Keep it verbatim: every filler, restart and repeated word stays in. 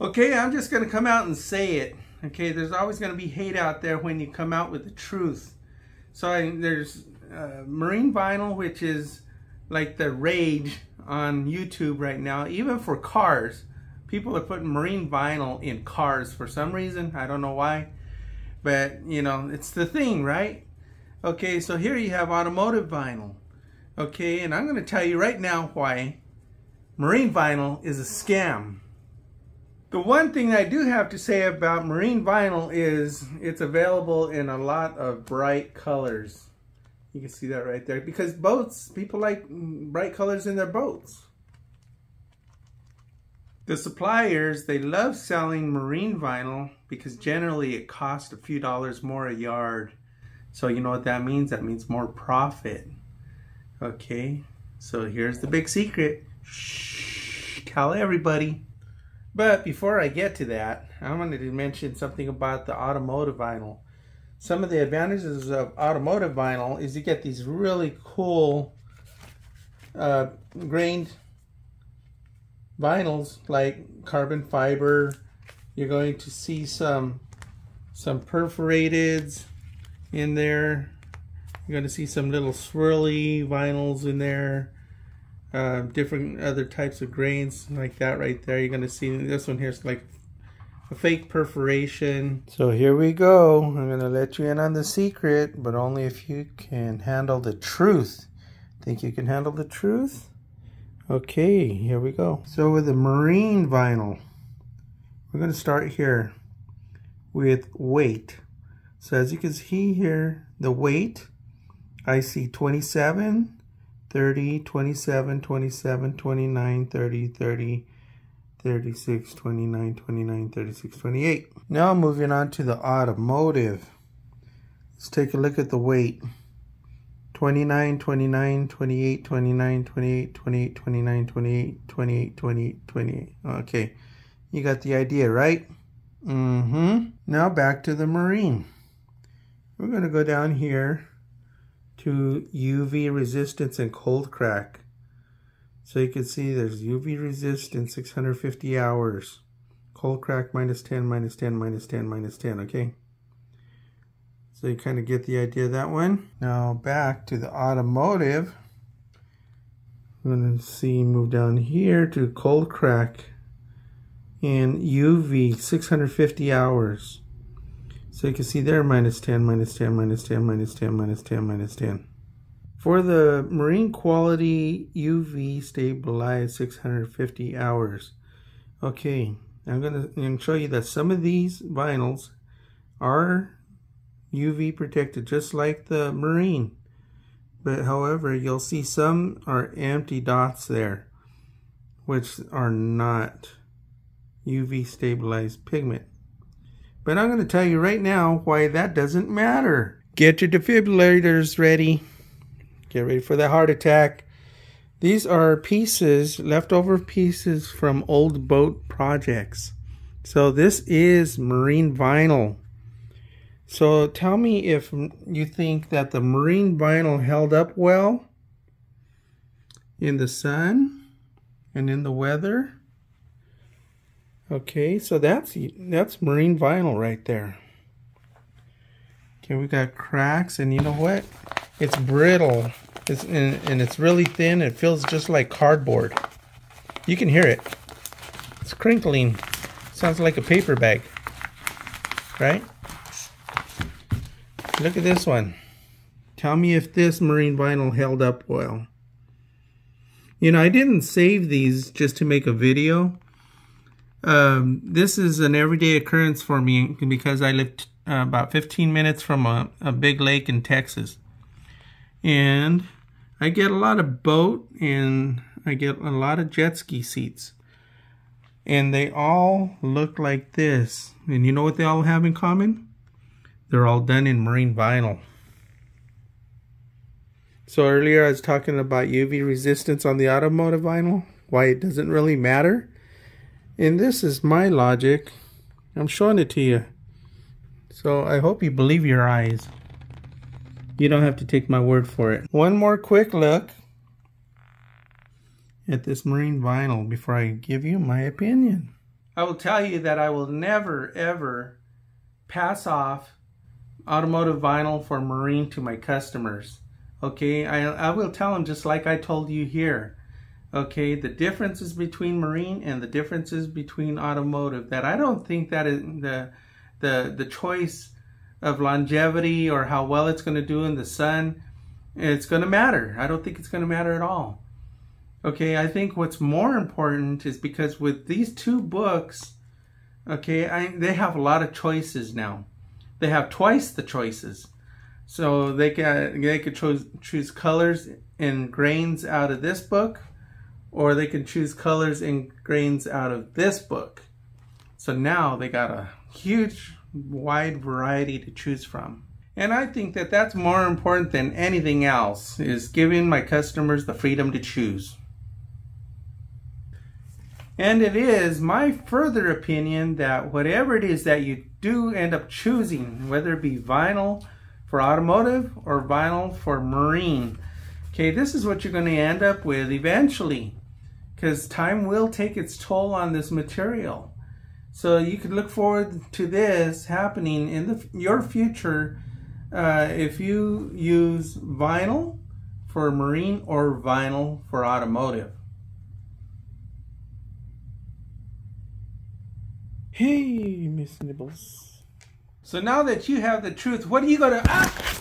Okay, I'm just going to come out and say it. Okay, there's always going to be hate out there when you come out with the truth. So I, there's uh, Marine Vinyl, which is like the rage on YouTube right now, even for cars. People are putting Marine Vinyl in cars for some reason. I don't know why, but you know, it's the thing, right? Okay, so here you have Automotive Vinyl. Okay, and I'm going to tell you right now why Marine Vinyl is a scam. The one thing I do have to say about Marine Vinyl is it's available in a lot of bright colors. You can see that right there. Because boats, people like bright colors in their boats. The suppliers, they love selling Marine Vinyl because generally it costs a few dollars more a yard. So you know what that means? That means more profit. Okay, so here's the big secret. Shh, tell everybody. But before I get to that, I wanted to mention something about the Automotive Vinyl. Some of the advantages of Automotive Vinyl is you get these really cool uh, grained vinyls like carbon fiber. You're going to see some, some perforateds in there. You're going to see some little swirly vinyls in there. Uh, different other types of grains like that right there. You're going to see this one here is like a fake perforation. So here we go. I'm going to let you in on the secret, but only if you can handle the truth. Think you can handle the truth? Okay, here we go. So with the Marine Vinyl, we're going to start here with weight. So as you can see here, the weight, I see twenty-seven, thirty, twenty-seven, twenty-seven, twenty-nine, thirty, thirty, thirty-six, twenty-nine, twenty-nine, thirty-six, twenty-eight. Now moving on to the automotive. Let's take a look at the weight. twenty-nine, twenty-nine, twenty-eight, twenty-nine, twenty-eight, twenty-nine, twenty-eight, twenty-eight, twenty-nine, twenty-eight, twenty-eight. Okay, you got the idea, right? Mm-hmm. Now back to the Marine. We're going to go down here to U V resistance and cold crack. So you can see there's U V resistance, six hundred fifty hours. Cold crack, minus ten, minus ten, minus ten, minus ten, okay? So you kind of get the idea of that one. Now back to the automotive. We're gonna see, move down here to cold crack and U V, six hundred fifty hours. So you can see there, minus ten, minus ten, minus ten, minus ten, minus ten, minus ten. For the Marine Quality U V Stabilized, six hundred fifty hours. Okay, I'm going to show you that some of these vinyls are U V protected, just like the Marine. But however, you'll see some are empty dots there, which are not U V stabilized pigment. But I'm going to tell you right now why that doesn't matter. Get your defibrillators ready. Get ready for that heart attack. These are pieces, leftover pieces from old boat projects. So this is Marine Vinyl. So tell me if you think that the Marine Vinyl held up well in the sun and in the weather. Okay, so that's that's Marine Vinyl right there. Okay, we got cracks, and you know what? It's brittle, it's and, and it's really thin. It feels just like cardboard. You can hear it. It's crinkling. Sounds like a paper bag, right? Look at this one. Tell me if this Marine Vinyl held up well. You know, I didn't save these just to make a video. Um, this is an everyday occurrence for me because I lived uh, about fifteen minutes from a, a big lake in Texas, and I get a lot of boat and I get a lot of jet ski seats, and they all look like this. And you know what they all have in common? They're all done in Marine Vinyl. So earlier I was talking about U V resistance on the automotive vinyl, why it doesn't really matter. And this is my logic. I'm showing it to you. So I hope you believe your eyes. You don't have to take my word for it. One more quick look at this Marine Vinyl before I give you my opinion. I will tell you that I will never, ever pass off automotive vinyl for marine to my customers. Okay, I, I will tell them just like I told you here. Okay, the differences between marine and the differences between automotive, that I don't think that is the, the, the choice of longevity or how well it's going to do in the sun, it's going to matter. I don't think it's going to matter at all. Okay, I think what's more important is because with these two books, okay, I, they have a lot of choices now. They have twice the choices. So they can, they could choose, choose colors and grains out of this book, or they can choose colors and grains out of this book. So now they got a huge, wide variety to choose from. And I think that that's more important than anything else, is giving my customers the freedom to choose. And it is my further opinion that whatever it is that you do end up choosing, whether it be vinyl for automotive or vinyl for marine, okay, this is what you're going to end up with eventually, because time will take its toll on this material. So you could look forward to this happening in the, your future uh, if you use vinyl for marine or vinyl for automotive. Hey, Miss Nibbles. So now that you have the truth, what are you going to... Ah!